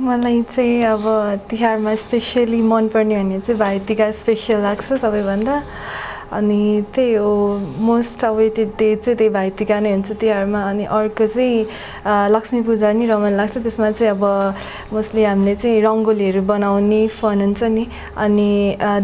मलाई चाहिँ अब तिहारमा स्पेशली मन पर्ने भने चाहिँ भाइटिका स्पेशल लाग्छ सबैभन्दा अनि त्यही हो मोस्ट अवेटेड डे चाहिँ त्यही भाइटिका नै हुन्छ तिहारमा अनि अर्को चाहिँ लक्ष्मी पूजा नि रमाइलो लाग्छ त्यसमा चाहिँ अब मोस्टली हामीले चाहिँ रंगोलीहरु बनाउने फन हुन्छ नि अनि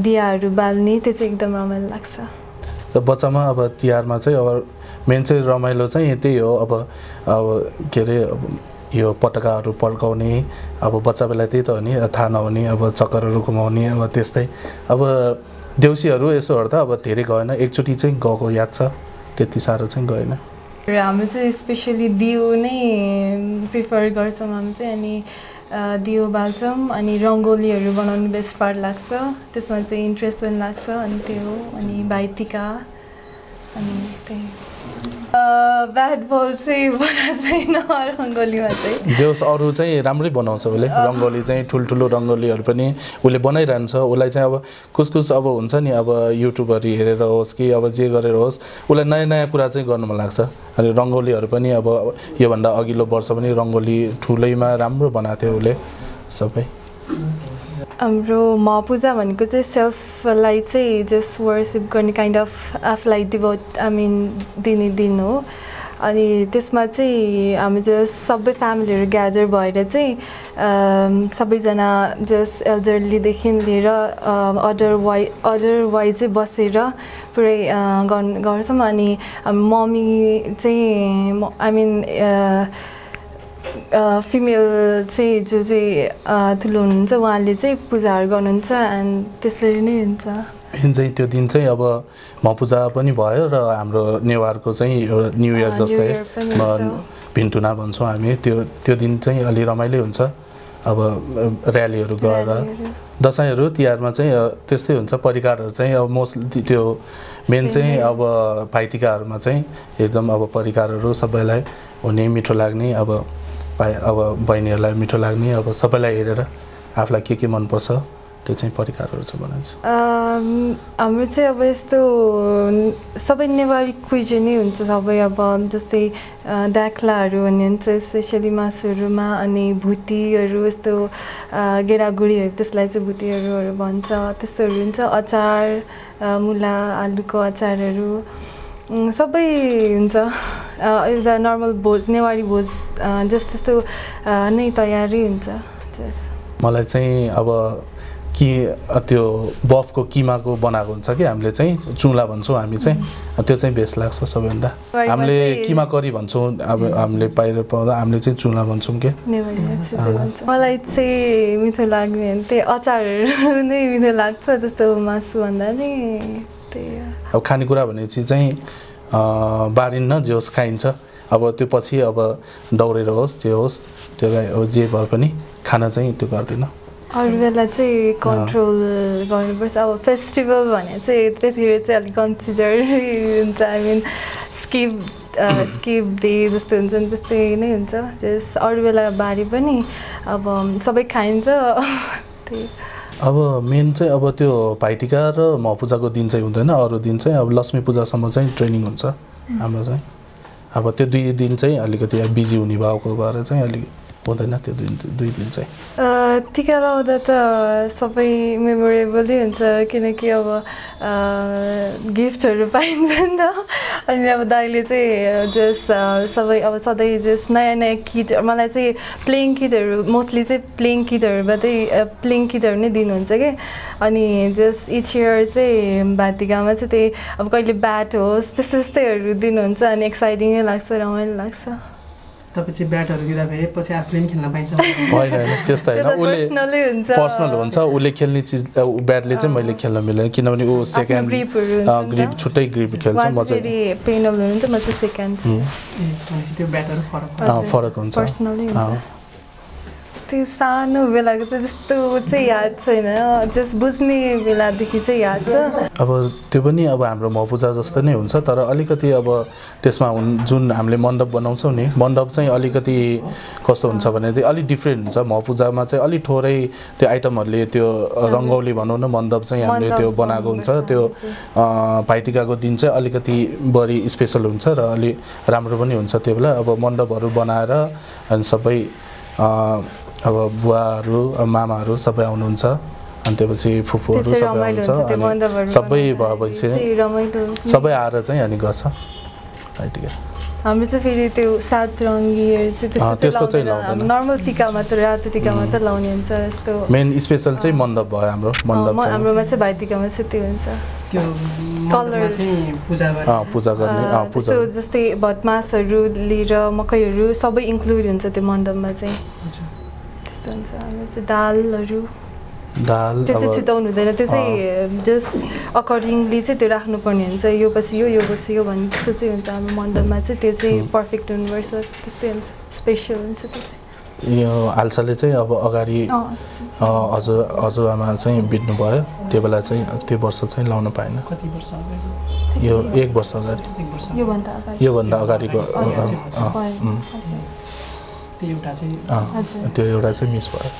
दियाहरु बाल्ने त्यो चाहिँ एकदम रमाइलो लाग्छ त बच्चामा अब तिहारमा चाहिँ अब मेन चाहिँ रमाइलो चाहिँ त्यही हो अब केरे यो पटकाहरु पड्काउने अब बच्चा बेला त्यही त हो नि थाहा नहुने अब चक्करहरु घुमाउने अब त्यस्तै अब देउसीहरु यसो हर्दा अब धेरै गएन एकचोटी चाहिँ गएको याद छ त्यति सारो चाहिँ गएन र हामी चाहिँ स्पेशली दियो नै प्रिफर गर्छौं हामी चाहिँ अनि दियो बाल्छौं अनि रंगोलीहरु बनाउने बेस्ट पार्ट लाग्छ त्यसमा चाहिँ इन्ट्रेस्ट पनि लाग्छ अनि त्यो अनि भाइटिका अनि त्यही bad ball say रंगोली जोस अरु चाहिँ राम्रै बनाउँछ उले रंगोली चाहिँ ठुलठुलो रंगोलीहरु पनि उले बनाइरान्छ उलाई चाहिँ अब कुछ अब हुन्छ नि अब युट्युबर हेरेर होस् कि अब जे गरेर होस् उलाई नयाँ नयाँ कुरा चाहिँ गर्न मन लाग्छ अनि रंगोलीहरु पनि अब यो भन्दा अघिल्लो वर्ष पनि रंगोली ठुलैमा राम्रो बनाथ्यो उले सबै हाम्रो महापूजा भनेको चाहिँ सेल्फ लाई चाहिँ जस्ट वर्शिप गर्ने काइन्ड अफ आफलाई डिभोट दिने दिन हो अनि त्यसमा चाहिँ हामी जस्ट सबै फ्यामिलीहरु ग्यादर भएर चाहिँ सबैजना जस्ट एल्डरली देखि लिएर अदर वाइ चाहिँ बसेर पुरै गर्छौं अनि मम्मी चाहिँ female say Jose Tulun, so one let's say Puzar Gonunza and Tesselinza. In the Tudinze about Mapuza Poniboy or Amro New Arcos, New Year's Day, Pintuna Bonswami, Tudinze, Alira Milunza, our rally Rugara. Does I root Yarmaze, Testunza, Parigar, say, or mostly to Menze, our Paitigar Maze, Edom, our Parigar, Rosabella, or name Mitrolagni, our अब बहिनीहरुलाई मिठो लाग्ने अब सबैलाई हेरेर आफुलाई के मन पर्छ त्यो चाहिँ परिकारहरु छ भन्छ हाम्रो चाहिँ अब यस्तो सबै नेवारी कुइजनी हुन्छ सबै अब जस्तै दाखलाहरु हुन्छ स्पेशली मासुहरुमा अनि भुटीहरु यस्तो गेडागुडीहरु त्यसलाई चाहिँ भुटीहरुहरु भन्छ त्यस्तोहरु हुन्छ अचार मुला आलुको अचारहरु सबै हुन्छ इज द नर्मल भोज नेवारी भोज जस्ट त्यस्तो नै तयारी हुन्छ मलाई चाहिँ अब कि त्यो बफको किमाको बनाएको हुन्छ कि हामीले चाहिँ चुला भन्छौं हामी चाहिँ त्यो चाहिँ बेस्ट लाग्छ सबैभन्दा हामीले किमा करी भन्छौं अब हामीले बाहिर पाउँदा हामीले चाहिँ चुला भन्छौं के मलाई चाहिँ मिठो लाग्ने त्यो अचारहरु नै मिठो लाग्छ त्यस्तो मासु भन्दा नि अब खानेकुरा भनेपछि चाहिँ बारिन्न जोस खाइन्छ अब त्यो पछि अब दौरेर होस् जे होस् त्यसलाई अब जे भए पनि खाना चाहिँ त्यो गर्दिन अरु बेला चाहिँ कन्ट्रोल गर्नुपर्छ अब फेस्टिभल भने चाहिँ त्यतिखेर चाहिँ अलि कन्सिडर हुन्छ स्किप डे जस्तो हुन्छ नि त्यस्तै नै हुन्छ जस अरु बेला बारी पनि अब सबै खाइन्छ त्यही अब मेन चाहिँ अब त्यो भाइटिका र महापूजाको दिन चाहिँ हुँदैन अरु दिन चाहिँ अब लक्ष्मी पूजा सम्म चाहिँ ट्रेनिङ हुन्छ हाम्रो चाहिँ अब त्यो दुई दिन चाहिँ अलिकति बिजी हुने भएको भएर चाहिँ अलि हुँदैन त्यो दुई दिन चाहिँ टीका लगाउँदा त सबै मेमोरेबल नै हुन्छ किनकि अब गिफ्टहरु पाइन्छ नि त अनि अब दाइले चाहिँ जस्ट सबै अब सधैं जस्ट नयाँ नयाँ किट मलाई चाहिँ प्लेइङ किटहरु मोस्टली चाहिँ प्लेइङ किटहरु नै दिनुहुन्छ के अनि जस्ट इच इयर चाहिँ भाइटिकामा चाहिँ त्यही अब कहिले ब्याट होस् त्यस्तैहरु दिनुहुन्छ अनि एक्साइटिङ नै लाग्छ रमाइलो लाग्छ तपाईंले ब्याटहरु गिराफेरि पछि आफुले पनि खेल्न पाइन्छ हैन हैन त्यस्तो हैन उले पर्सनल हुन्छ उले खेल्ने चीज ब्याटले चाहिँ मैले खेल्न मिलेन किनभने उ सेकेन्ड ग्रिप छुट्टै ग्रिप खेल्छ म चाहिँ पेनल हुन्छ म चाहिँ सेकेन्ड त्यसपछि त्यो ब्याटहरु फरक हुन्छ पर्सनली हुन्छ त्यो सानो बेलाको चाहिँ त्यस्तो चाहिँ याद छैन जस्ट बुझ्ने बेलादेखि चाहिँ याद छ अब त्यो पनि अब हाम्रो महापूजा जस्तो नै हुन्छ तर अलिकति अब त्यसमा जुन हामीले मण्डप बनाउँछौं नि मण्डप चाहिँ अलिकति कस्तो हुन्छ भने चाहिँ अलि डिफरेन्ट हुन्छ महापूजामा चाहिँ अलि थोरै त्यो आइटमहरुले त्यो रंगोली भनौं न मण्डप चाहिँ हामीले त्यो बनाएको हुन्छ त्यो भाइटिकाको दिन चाहिँ अलिकति बढी स्पेशल हुन्छ र अलि राम्रो पनि हुन्छ त्यो बेला अब मण्डपहरु बनाएर अनि सबै अब बुवाहरु मामाहरु सबै आउनुहुन्छ अनि त्यसपछि फुफूहरु सबै आउँछ अनि सबै भएपछि सबै आएर चाहिँ अनि गर्छ आइटिका हामी चाहिँ फेरि त्यो सात रंगीहरु चाहिँ त्यस्तो चाहिँ लाउँदैन नर्मल टीका मात्र रातो टीका मात्र लाउने हुन्छ जस्तो मेन स्पेशल चाहिँ मण्डप भयो हाम्रो मण्डप चाहिँ हाम्रोमा चाहिँ भाइटिकामा चाहिँ त्यो हुन्छ त्यो कलर चाहिँ पूजा गर्ने पूजा गर्ने पूजा जस्तै भटमासहरु लिएर मकैहरु सबै इन्क्लुड हुन्छ त्यो मण्डपमा चाहिँ हजुर त्यस्तो हुन्छ हामी चाहिँ दालहरु दाल त्यो छिटाउनु हुँदैन त्यो चाहिँ जस्ट अकर्डिङली चाहिँ त्यो राख्नु पर्ने हुन्छ यो पछि यो पछि यो भन्ने चाहिँ हुन्छ हाम्रो मण्डपमा चाहिँ त्यो चाहिँ पर्फेक्ट युनिभर्स त्यस्तै हुन्छ स्पेशल हुन्छ त्यो चाहिँ यो हालसालले चाहिँ अब अगाडि हजुर हजुरआमा चाहिँ बित्नु भयो त्यो बेला चाहिँ त्यो वर्ष चाहिँ लाउन पाएन कति वर्ष अगाडि यो 1 वर्ष अगाडि यो भन्दा अगाडिको त्यो एउटा चाहिँ मिस भयो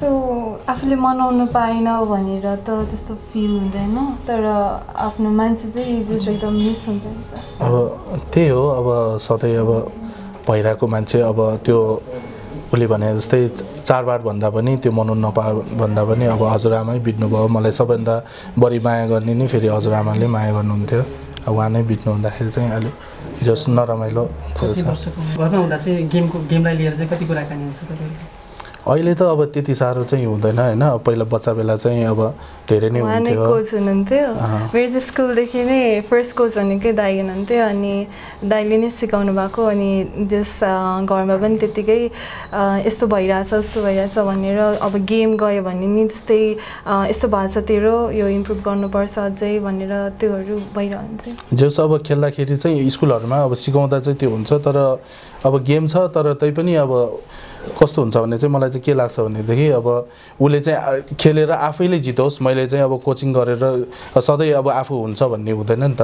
So, आफूले मनाउन पाएन भनेर त त्यस्तो फिल हुँदैन तर आफ्नो मान्छे चाहिँ जस्ट एकदम मिस हुन्छ अब त्यही हो अब सधैँ अब भइराको मान्छे अब त्यो उले भने जस्तै चाडबाड भन्दा पनि त्यो मनाउन नपाए भन्दा पनि अब हजुरआमै बित्नु भयो मलाई सबैभन्दा बढी माया गर्ने नि फेरि हजुरआमाले माया गर्नुहुन्थ्यो अब उहाँ नै बित्नु हुँदाखेरि चाहिँ अहिले जस नरमाइलो गर्न हुँदा चाहिँ गेमको गेमलाई लिएर चाहिँ कति कुरा कानी हुन्छ तपाईहरुले अहिले त अब त्यति सारो चाहिँ हुँदैन हैन पहिला बच्चा बेला चाहिँ अब धेरै नै हुन्थ्यो कोच हुनुहुन्थ्यो मेरो स्कुल देखि नै फर्स्ट कोच भनेकै दाइ हुनुहुन्थ्यो अनि दाइले नै सिकाउनु भएको अनि जस घरमा पनि त्यतिकै यस्तो भइराछ उस्तो भइराछ भनेर अब गेम गयो भने नि त्यस्तै यस्तो भाषा तेरो यो इम्प्रुभ गर्नुपर्छ अझै भनेर त्योहरु भइरहन्छ जस अब खेल्दाखेरि चाहिँ स्कुलहरुमा अब सिकाउँदा चाहिँ त्यो हुन्छ तर अब गेम छ तर त्यै पनि अब कस्तो हुन्छ भने चाहिँ मलाई चाहिँ के लाग्छ भने देखि अब उले चाहिँ खेलेर आफैले जितोस् मैले चाहिँ अब कोचिङ गरेर सधैँ अब आफू हुन्छ भन्ने हुँदैन नि त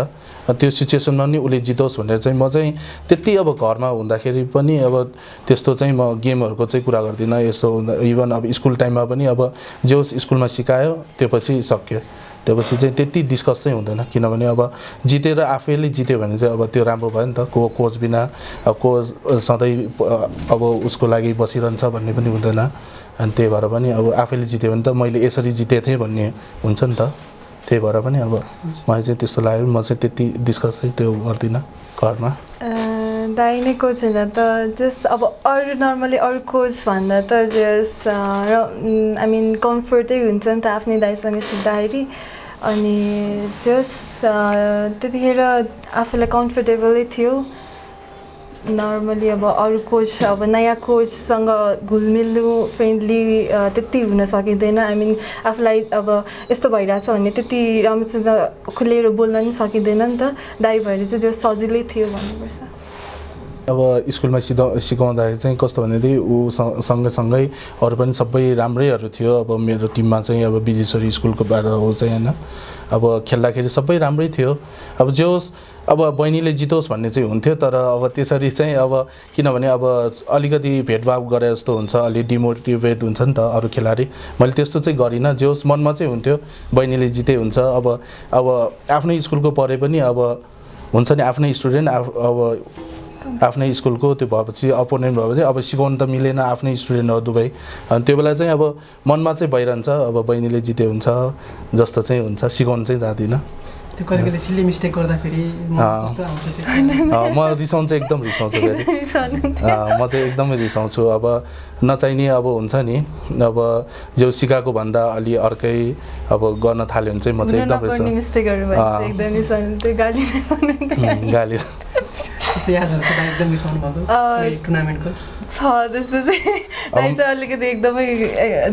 त्यो सिचुएसनमा नि उले जितोस् भनेर चाहिँ म चाहिँ त्यति अब घरमा हुँदाखेरि पनि अब त्यस्तो चाहिँ म गेमहरुको चाहिँ कुरा गर्दिन यस्तो इभन अब स्कुल टाइममा पनि अब जोस स्कुलमा सिकायो त्यसपछि सक्यो त्यसपछि चाहिँ त्यति डिस्कस चाहिँ हुँदैन किनभने अब जितेर आफैले जित्यो भने चाहिँ अब त्यो राम्रो भयो नि त कोच बिना कोच सधैँ अब उसको लागि बसिरन्छ भन्ने पनि हुँदैन अनि त्यही भएर पनि अब आफैले जित्यो भने त मैले यसरी जितेथे भन्ने हुन्छ नि त त्यही भएर पनि अब मलाई चाहिँ त्यस्तो लाग्यो म चाहिँ त्यति डिस्कस चाहिँ त्यो गर्दिन घरमा दाइले कोच हुँदा त जस्ट अब अरू नर्मली अरू कोच भन्दा त जस्ट आई मिन कम्फर्टै हुन्छ नि त आफ्नै दाइसँग सिक्दाखेरि अनि जस्ट त्यतिखेर आफूलाई कम्फर्टेबलै थियो नर्मली अब अरू कोच अब नयाँ कोचसँग घुलमिल्नु फ्रेन्डली त्यति हुन सकिँदैन आई मिन आफूलाई अब यस्तो भइरहेछ भने त्यति राम्रोसँग खुलेर बोल्न नि सकिँदैन नि त दाइ भएर चाहिँ जस्ट सजिलै थियो भन्नुपर्छ अब स्कुलमा सिकाउँदाखेरि चाहिँ कस्तो भनेदेखि ऊ सँगसँगै अरू पनि सबै राम्रैहरु थियो अब मेरो टिममा चाहिँ अब बिजेश्वरी स्कुलको बारे हो चाहिँ हैन अब खेल्दाखेरि सबै राम्रै थियो अब जोस अब बहिनीले जितोस् भन्ने चाहिँ हुन्थ्यो तर अब त्यसरी चाहिँ अब किनभने अब अलिकति भेटभाव गरे जस्तो हुन्छ अलि डिमोटिभेट हुन्छ नि त अरू खेलाडी मैले त्यस्तो चाहिँ गरिन जोस मनमा चाहिँ हुन्थ्यो बहिनीले जिते हुन्छ अब आफ्नै स्कुलको परे पनि अब हुन्छ नि आफ्नै स्टुडेन्ट अब आफ्नै स्कुलको त्यो भएपछि अपोनेन्ट भएपछि अब सिकाउन त मिलेन आफ्नै स्टुडेन्ट हो दुबै अनि त्यो बेला चाहिँ अब मनमा चाहिँ भइरन्छ अब बहिनीले जिते हुन्छ जस्तो चाहिँ हुन्छ सिकाउन चाहिँ जादिन त्यो करेक्टली सिली मिस्टेक गर्दा फेरि म कस्तो आउँछ म रिसाउँछु एकदम रिसाउँछु फेरि म चाहिँ एकदमै रिसाउँछु अब नचाहिने अब हुन्छ नि अब जो सिकाको भन्दा अलि अर्कै अब गर्न थाल्यो भने चाहिँ म चाहिँ एकदम रिसाउँछु मिस्टेकहरु भन्छ एकदम रिसाउँछु त्यो गाली गाली छ त्यस्तो चाहिँ दाइ त अलिकति एकदमै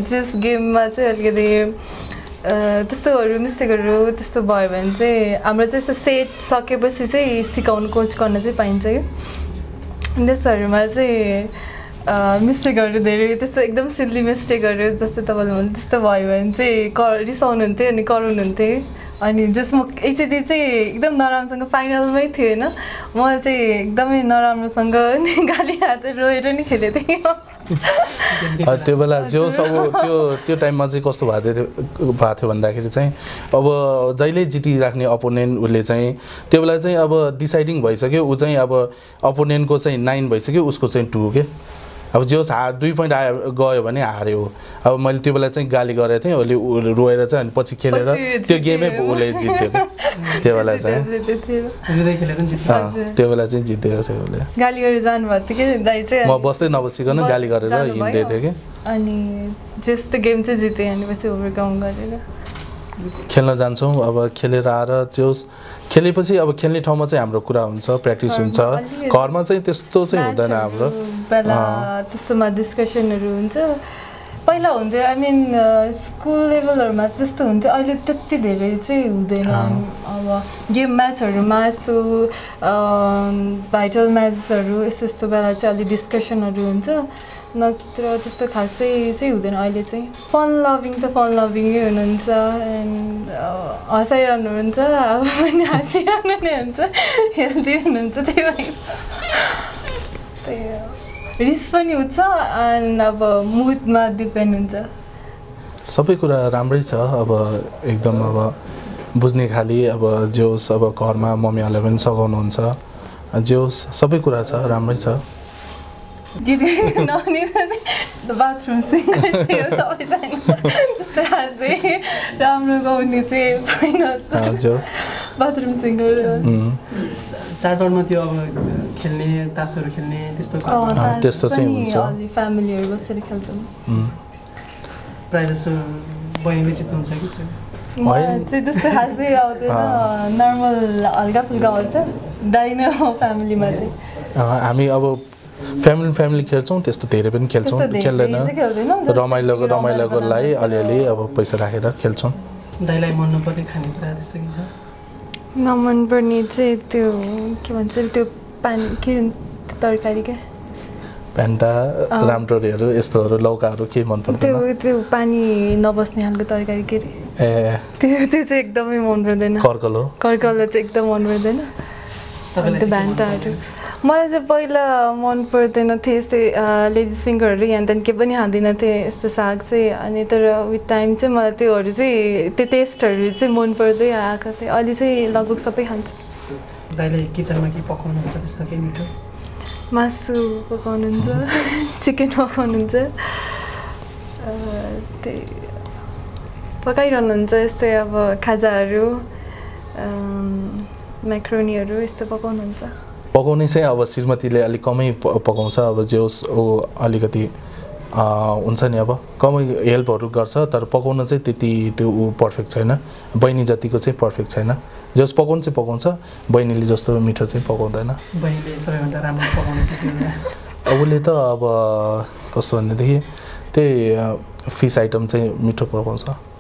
जस्ट गेममा चाहिँ अलिकति त्यस्तोहरू मिस्टेकहरू त्यस्तो भयो भने चाहिँ हाम्रो चाहिँ यस्तो सेट सकेपछि चाहिँ सिकाउनु कोच गर्न चाहिँ पाइन्छ कि त्यस्तोहरूमा चाहिँ मिस्टेकहरू धेरै त्यस्तो एकदम सिल्ली मिस्टेकहरू जस्तो तपाईँले भन्नु त्यस्तो भयो भने चाहिँ रिसाउनुहुन्थ्यो अनि कराउनुहुन्थ्यो अनि जस म एकचोटि चाहिँ एकदम नराम्रोसँग फाइनलमै थिएँ होइन म चाहिँ एकदमै नराम्रोसँग नि गाली हात रोएर नि खेलेको थिएँ त्यो बेला जो सब त्यो त्यो टाइममा चाहिँ कस्तो भएको थियो भन्दाखेरि चाहिँ अब जहिले जितिराख्ने अपोनेन्ट उसले चाहिँ त्यो बेला चाहिँ अब डिसाइडिङ भइसक्यो ऊ चाहिँ अब अपोनेन्टको चाहिँ 9 भइसक्यो उसको चाहिँ 2 के अब जो साथ 2 point आयो गयो भने हार्यो अब मैले त्यो बेला चाहिँ गाली गरे थिए ओली रोएर चाहिँ अनि पछि खेलेर त्यो गेमै ओले जित्यो त्यो बेला चाहिँ ओले खेलेर जित्यो त्यो बेला चाहिँ जितेको थियो ओले गाली गरे जानु भयो के दाइ चाहिँ म बस्दै नबसिकन गाली गरेर हिँड्दै थिए के अनि जस्ट गेम चाहिँ जिते अनि पछि ओभरकम गरेर खेल्न जान्छौ अब खेलेर आएर त्यो खेलेपछि अब खेल्ने ठाउँमा चाहिँ हाम्रो कुरा हुन्छ प्र्याक्टिस हुन्छ घरमा चाहिँ त्यस्तो चाहिँ हुँदैन हाम्रो पहिला त्यस्तोमा डिस्कसनहरु हुन्छ पहिला हुन्थ्यो आई मिन स्कुल लेभलहरुमा त्यस्तो हुन्थ्यो अहिले त्यति धेरै चाहिँ हुँदैन अब गेम म्याचहरुमा यस्तो भाइटल म्याचहरु यस्तो बेला चाहिँ अलि डिस्कसनहरु हुन्छ नत्र त्यस्तो खासै चाहिँ हुँदैन अहिले चाहिँ फन लभिङ हुनुहुन्छ एन्ड हसाइरहनु हुन्छ अब पनि हसिरहनु नै हुन्छ हेल्दी हुनुहुन्छ त्यही भएर त्यही रिस पनि उठ्छ एन्ड अब मुडमा डिपेन्ड हुन्छ सबै कुरा राम्रै छ अब एकदम अब बुझ्ने खाली अब जो सब घरमा मम्मीहरुले पनि सघाउनुहुन्छ जो सबै कुरा छ राम्रै छ the bathroom singer bathroom singer family खेल्छौं त्यस्तो धेरै पनि खेल्छौं खेल्दैन रमाइलोको लागि अलिअलि अब पैसा राखेर खेल्छौं दाइलाई मन नपर्ने खाने कुरा त्यस्तो के छ नमन पर्ने चाहिँ त्यो के भन्छ त्यो पान के तरकारी के पेन्टा रामटोरीहरु यस्तोहरु लौकाहरु के मन पर्दैन त्यो त्यो पानी नबस्ने हालको तरकारी के रे ए त्यो त्यो चाहिँ एकदमै मन पर्दैन करकलो करकलो चाहिँ एकदम मन पर्दैन तपाईलाई पेन्टाहरु मलाई चाहिँ पहिला मन पर्दैन थिए यस्तै लेडिज फिङ्गरहरु यहाँ तन के पनि हाल्दिन थिए यस्तो साग चाहिँ अनि तर विथ टाइम चाहिँ मलाई त्योहरु चाहिँ त्यो टेस्टहरु चाहिँ मन पर्दै आएको थियो अलि चाहिँ लगभग सबै खान्छ दाइले किचनमा के पकाउनु हुन्छ त्यस्तो के मिठो मासु पकाउनु हुन्छ चिकन पकाउनु हुन्छ त्यही पकाइरहनु हुन्छ यस्तै अब खाजाहरु म्याक्रोनीहरु यस्तो पकाउनु हुन्छ पकाउने चाहिँ अब श्रीमतीले अलि कमै पकाउँछ अब जोस अलिकति हुन्छ नि अब कमै हेल्पहरु गर्छ तर पकाउन चाहिँ त्यति त्यो परफेक्ट छैन बहिनी जतिको चाहिँ परफेक्ट छैन जोस पकाउन चाहिँ पकाउँछ बहिनीले जस्तो मिठो चाहिँ पकाउँदैन बहिनीले सबैभन्दा राम्रो पकाउने चाहिँ उले त अब कस्तो भन्ने देखि त्यही फिश आइटम चाहिँ मिठो पकाउँछ